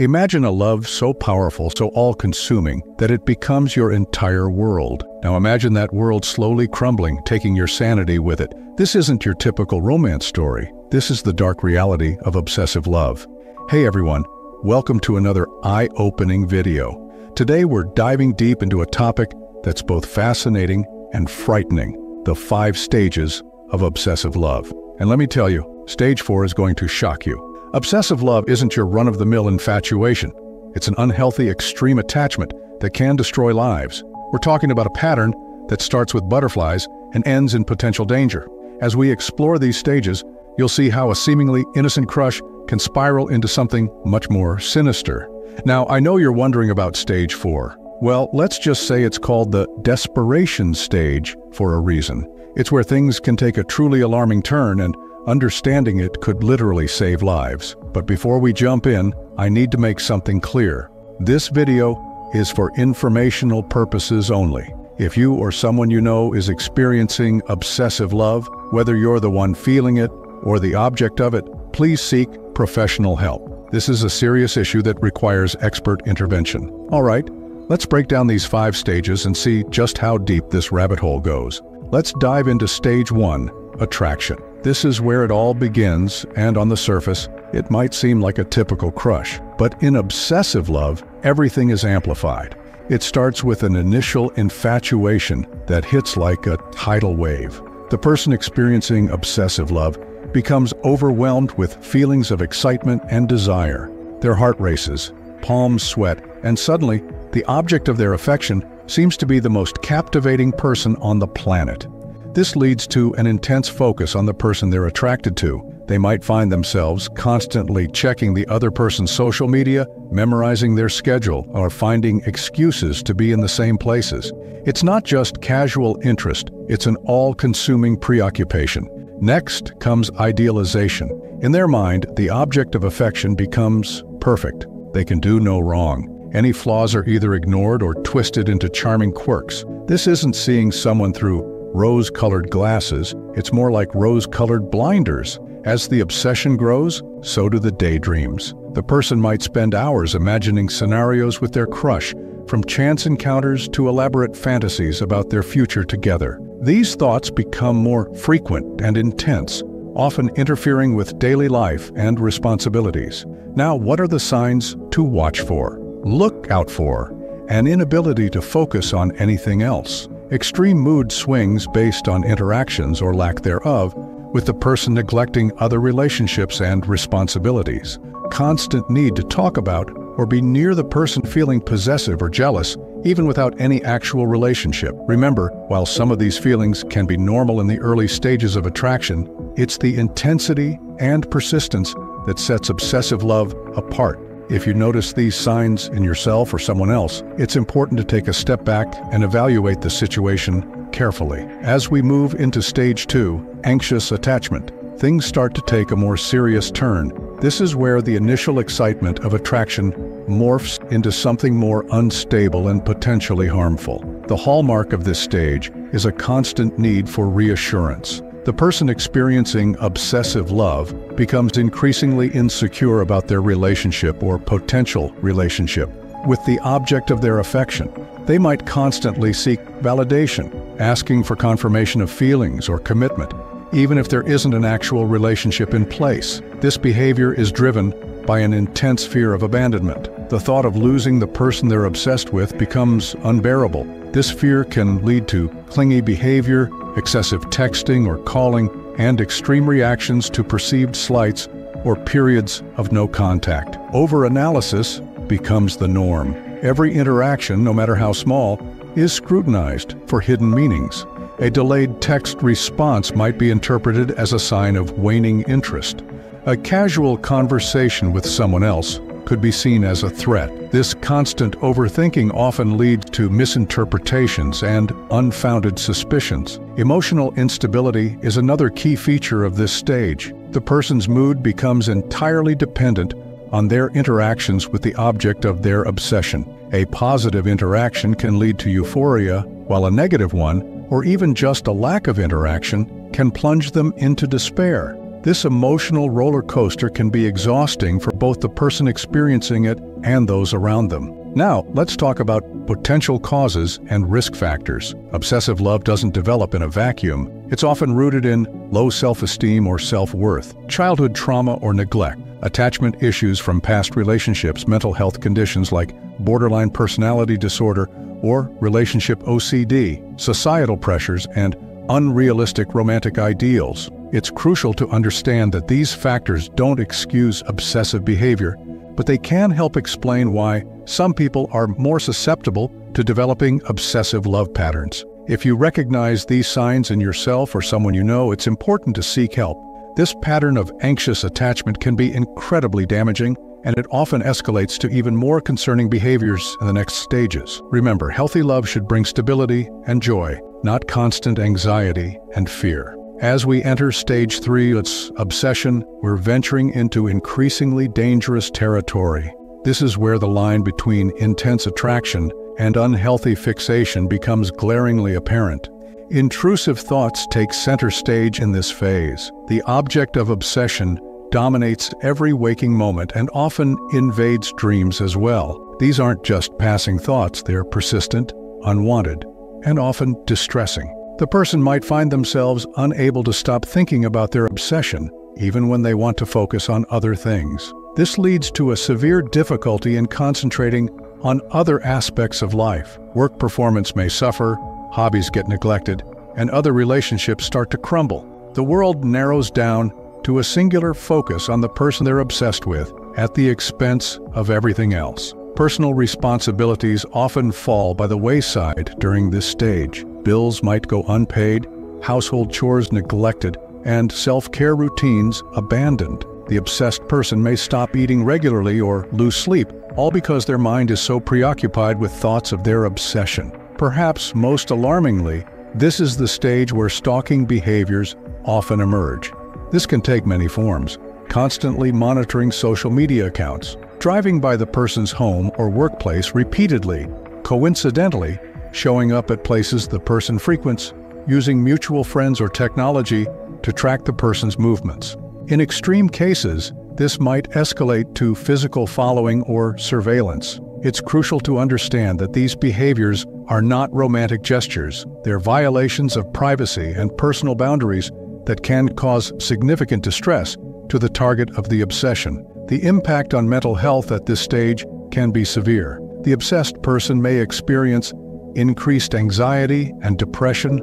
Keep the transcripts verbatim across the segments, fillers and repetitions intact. Imagine a love so powerful, so all-consuming, that it becomes your entire world. Now imagine that world slowly crumbling, taking your sanity with it. This isn't your typical romance story. This is the dark reality of obsessive love. Hey everyone, welcome to another eye-opening video. Today we're diving deep into a topic that's both fascinating and frightening, the five stages of obsessive love. And let me tell you, stage four is going to shock you. Obsessive love isn't your run-of-the-mill infatuation. It's an unhealthy, extreme attachment that can destroy lives. We're talking about a pattern that starts with butterflies and ends in potential danger. As we explore these stages, you'll see how a seemingly innocent crush can spiral into something much more sinister. Now, I know you're wondering about stage four. Well, let's just say it's called the desperation stage for a reason. It's where things can take a truly alarming turn, and understanding it could literally save lives. But before we jump in, I need to make something clear. This video is for informational purposes only. If you or someone you know is experiencing obsessive love, whether you're the one feeling it or the object of it, please seek professional help. This is a serious issue that requires expert intervention. All right, let's break down these five stages and see just how deep this rabbit hole goes. Let's dive into stage one, attraction. This is where it all begins, and on the surface, it might seem like a typical crush. But in obsessive love, everything is amplified. It starts with an initial infatuation that hits like a tidal wave. The person experiencing obsessive love becomes overwhelmed with feelings of excitement and desire. Their heart races, palms sweat, and suddenly, the object of their affection seems to be the most captivating person on the planet. This leads to an intense focus on the person they're attracted to. They might find themselves constantly checking the other person's social media, memorizing their schedule, or finding excuses to be in the same places. It's not just casual interest, it's an all-consuming preoccupation. Next comes idealization. In their mind, the object of affection becomes perfect. They can do no wrong. Any flaws are either ignored or twisted into charming quirks. This isn't seeing someone through rose-colored glasses, it's more like rose-colored blinders. As the obsession grows, so do the daydreams. The person might spend hours imagining scenarios with their crush, from chance encounters to elaborate fantasies about their future together. These thoughts become more frequent and intense, often interfering with daily life and responsibilities. Now, what are the signs to watch for? Look out for an inability to focus on anything else. Extreme mood swings based on interactions or lack thereof, with the person neglecting other relationships and responsibilities. Constant need to talk about or be near the person, feeling possessive or jealous, even without any actual relationship. Remember, while some of these feelings can be normal in the early stages of attraction, it's the intensity and persistence that sets obsessive love apart. If you notice these signs in yourself or someone else, it's important to take a step back and evaluate the situation carefully. As we move into stage two, anxious attachment, things start to take a more serious turn. This is where the initial excitement of attraction morphs into something more unstable and potentially harmful. The hallmark of this stage is a constant need for reassurance. The person experiencing obsessive love becomes increasingly insecure about their relationship or potential relationship with the object of their affection. They might constantly seek validation, asking for confirmation of feelings or commitment, even if there isn't an actual relationship in place. This behavior is driven by an intense fear of abandonment. The thought of losing the person they're obsessed with becomes unbearable. This fear can lead to clingy behavior, excessive texting or calling, and extreme reactions to perceived slights or periods of no contact. Over-analysis becomes the norm. Every interaction, no matter how small, is scrutinized for hidden meanings. A delayed text response might be interpreted as a sign of waning interest. A casual conversation with someone else could be seen as a threat. This constant overthinking often leads to misinterpretations and unfounded suspicions. Emotional instability is another key feature of this stage. The person's mood becomes entirely dependent on their interactions with the object of their obsession. A positive interaction can lead to euphoria, while a negative one, or even just a lack of interaction, can plunge them into despair. This emotional roller coaster can be exhausting for both the person experiencing it and those around them. Now, let's talk about potential causes and risk factors. Obsessive love doesn't develop in a vacuum. It's often rooted in low self-esteem or self-worth, childhood trauma or neglect, attachment issues from past relationships, mental health conditions like borderline personality disorder or relationship O C D, societal pressures, and unrealistic romantic ideals. It's crucial to understand that these factors don't excuse obsessive behavior, but they can help explain why some people are more susceptible to developing obsessive love patterns. If you recognize these signs in yourself or someone you know, it's important to seek help. This pattern of anxious attachment can be incredibly damaging, and it often escalates to even more concerning behaviors in the next stages. Remember, healthy love should bring stability and joy, not constant anxiety and fear. As we enter stage three, it's obsession, we're venturing into increasingly dangerous territory. This is where the line between intense attraction and unhealthy fixation becomes glaringly apparent. Intrusive thoughts take center stage in this phase. The object of obsession dominates every waking moment and often invades dreams as well. These aren't just passing thoughts, they're persistent, unwanted, and often distressing. The person might find themselves unable to stop thinking about their obsession, even when they want to focus on other things. This leads to a severe difficulty in concentrating on other aspects of life. Work performance may suffer, hobbies get neglected, and other relationships start to crumble. The world narrows down to a singular focus on the person they're obsessed with, at the expense of everything else. Personal responsibilities often fall by the wayside during this stage. Bills might go unpaid, household chores neglected, and self-care routines abandoned. The obsessed person may stop eating regularly or lose sleep, all because their mind is so preoccupied with thoughts of their obsession. Perhaps most alarmingly, this is the stage where stalking behaviors often emerge. This can take many forms. Constantly monitoring social media accounts, driving by the person's home or workplace repeatedly, coincidentally, showing up at places the person frequents, using mutual friends or technology to track the person's movements. In extreme cases, this might escalate to physical following or surveillance. It's crucial to understand that these behaviors are not romantic gestures. They're violations of privacy and personal boundaries that can cause significant distress to the target of the obsession. The impact on mental health at this stage can be severe. The obsessed person may experience increased anxiety and depression,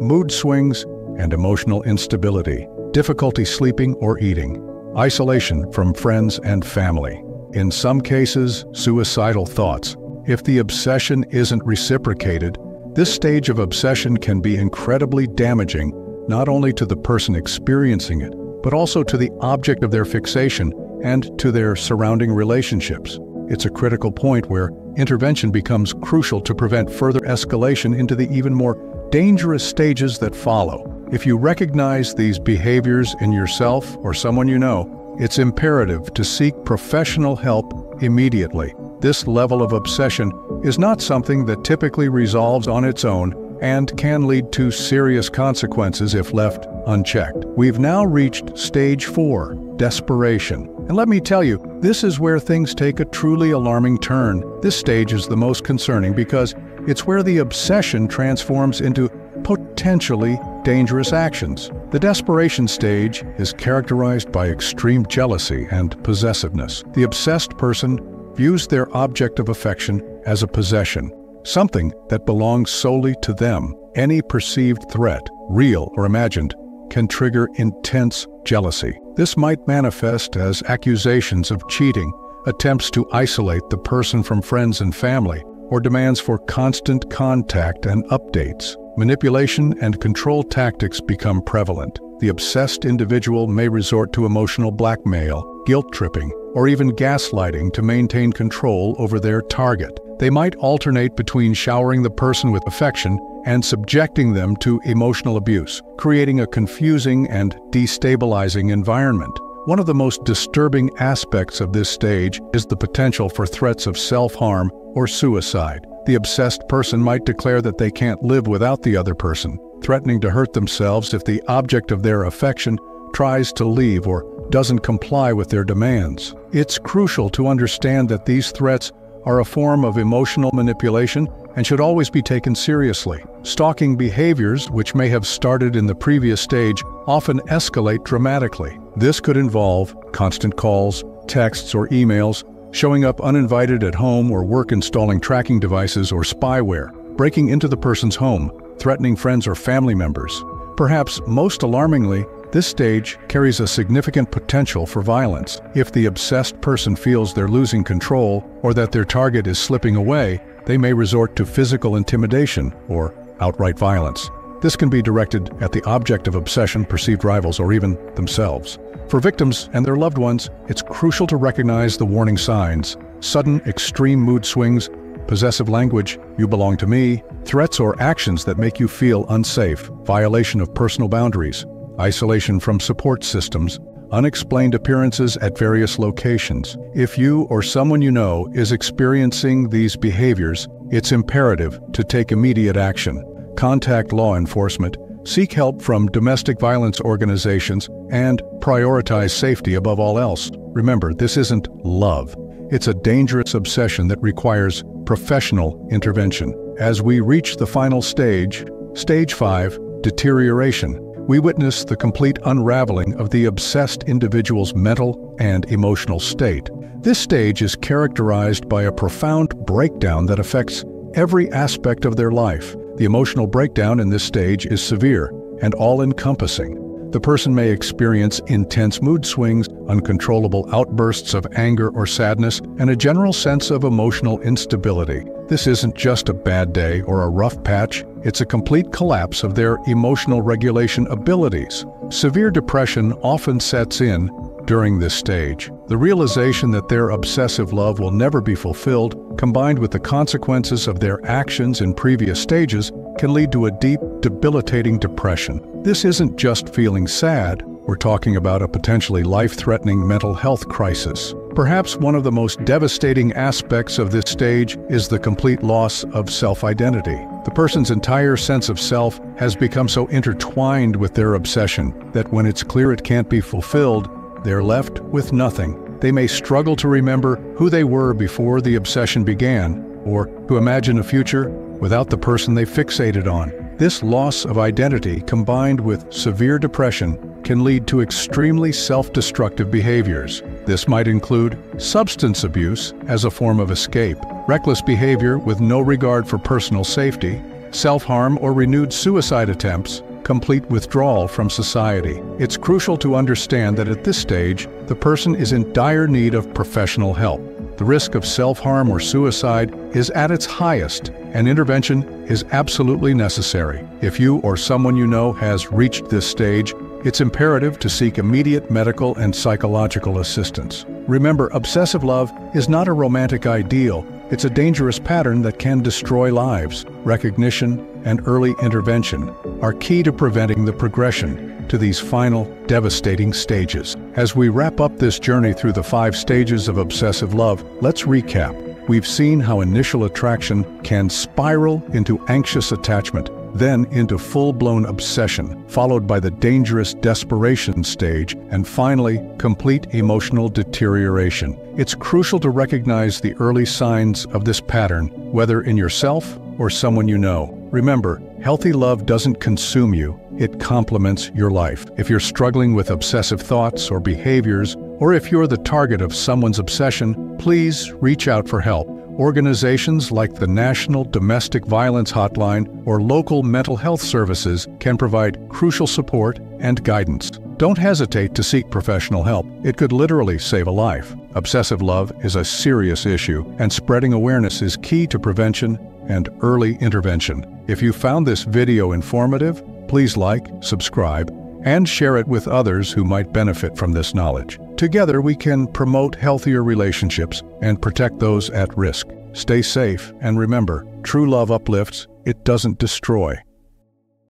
mood swings and emotional instability, difficulty sleeping or eating, isolation from friends and family. In some cases, suicidal thoughts. If the obsession isn't reciprocated, this stage of obsession can be incredibly damaging, not only to the person experiencing it, but also to the object of their fixation and to their surrounding relationships. It's a critical point where intervention becomes crucial to prevent further escalation into the even more dangerous stages that follow. If you recognize these behaviors in yourself or someone you know, it's imperative to seek professional help immediately. This level of obsession is not something that typically resolves on its own and can lead to serious consequences if left unchecked. We've now reached stage four, desperation. And let me tell you, this is where things take a truly alarming turn. This stage is the most concerning because it's where the obsession transforms into potentially dangerous actions. The desperation stage is characterized by extreme jealousy and possessiveness. The obsessed person views their object of affection as a possession, something that belongs solely to them. Any perceived threat, real or imagined, can trigger intense jealousy. This might manifest as accusations of cheating, attempts to isolate the person from friends and family, or demands for constant contact and updates. Manipulation and control tactics become prevalent. The obsessed individual may resort to emotional blackmail, guilt tripping, or even gaslighting to maintain control over their target. They might alternate between showering the person with affection and subjecting them to emotional abuse, creating a confusing and destabilizing environment. One of the most disturbing aspects of this stage is the potential for threats of self-harm or suicide. The obsessed person might declare that they can't live without the other person, threatening to hurt themselves if the object of their affection tries to leave or doesn't comply with their demands. It's crucial to understand that these threats are a form of emotional manipulation and should always be taken seriously. Stalking behaviors, which may have started in the previous stage, often escalate dramatically. This could involve constant calls, texts, or emails, showing up uninvited at home or work, installing tracking devices or spyware, breaking into the person's home, threatening friends or family members. Perhaps most alarmingly, this stage carries a significant potential for violence. If the obsessed person feels they're losing control or that their target is slipping away, they may resort to physical intimidation or outright violence. This can be directed at the object of obsession, perceived rivals, or even themselves. For victims and their loved ones, it's crucial to recognize the warning signs: sudden, extreme mood swings, possessive language, "you belong to me," threats or actions that make you feel unsafe, violation of personal boundaries, isolation from support systems, unexplained appearances at various locations. If you or someone you know is experiencing these behaviors, it's imperative to take immediate action. Contact law enforcement, seek help from domestic violence organizations, and prioritize safety above all else. Remember, this isn't love. It's a dangerous obsession that requires professional intervention. As we reach the final stage, stage five, deterioration, we witness the complete unraveling of the obsessed individual's mental and emotional state. This stage is characterized by a profound breakdown that affects every aspect of their life. The emotional breakdown in this stage is severe and all-encompassing. The person may experience intense mood swings, uncontrollable outbursts of anger or sadness, and a general sense of emotional instability. This isn't just a bad day or a rough patch, it's a complete collapse of their emotional regulation abilities. Severe depression often sets in during this stage. The realization that their obsessive love will never be fulfilled, combined with the consequences of their actions in previous stages, can lead to a deep, debilitating depression. This isn't just feeling sad, we're talking about a potentially life-threatening mental health crisis. Perhaps one of the most devastating aspects of this stage is the complete loss of self-identity. The person's entire sense of self has become so intertwined with their obsession that when it's clear it can't be fulfilled, they're left with nothing. They may struggle to remember who they were before the obsession began, or to imagine a future without the person they fixated on. This loss of identity, combined with severe depression, can lead to extremely self-destructive behaviors. This might include substance abuse as a form of escape, reckless behavior with no regard for personal safety, self-harm or renewed suicide attempts, complete withdrawal from society. It's crucial to understand that at this stage, the person is in dire need of professional help. The risk of self-harm or suicide is at its highest, and intervention is absolutely necessary. If you or someone you know has reached this stage, it's imperative to seek immediate medical and psychological assistance. Remember, obsessive love is not a romantic ideal. It's a dangerous pattern that can destroy lives. Recognition and early intervention are key to preventing the progression to these final devastating stages. As we wrap up this journey through the five stages of obsessive love, let's recap. We've seen how initial attraction can spiral into anxious attachment, then into full-blown obsession, followed by the dangerous desperation stage, and finally, complete emotional deterioration. It's crucial to recognize the early signs of this pattern, whether in yourself or someone you know. Remember, healthy love doesn't consume you, it complements your life. If you're struggling with obsessive thoughts or behaviors, or if you're the target of someone's obsession, please reach out for help. Organizations like the National Domestic Violence Hotline or local mental health services can provide crucial support and guidance. Don't hesitate to seek professional help. It could literally save a life. Obsessive love is a serious issue, and spreading awareness is key to prevention and early intervention. If you found this video informative, please like, subscribe, and share it with others who might benefit from this knowledge. Together, we can promote healthier relationships and protect those at risk. Stay safe, and remember, true love uplifts, it doesn't destroy.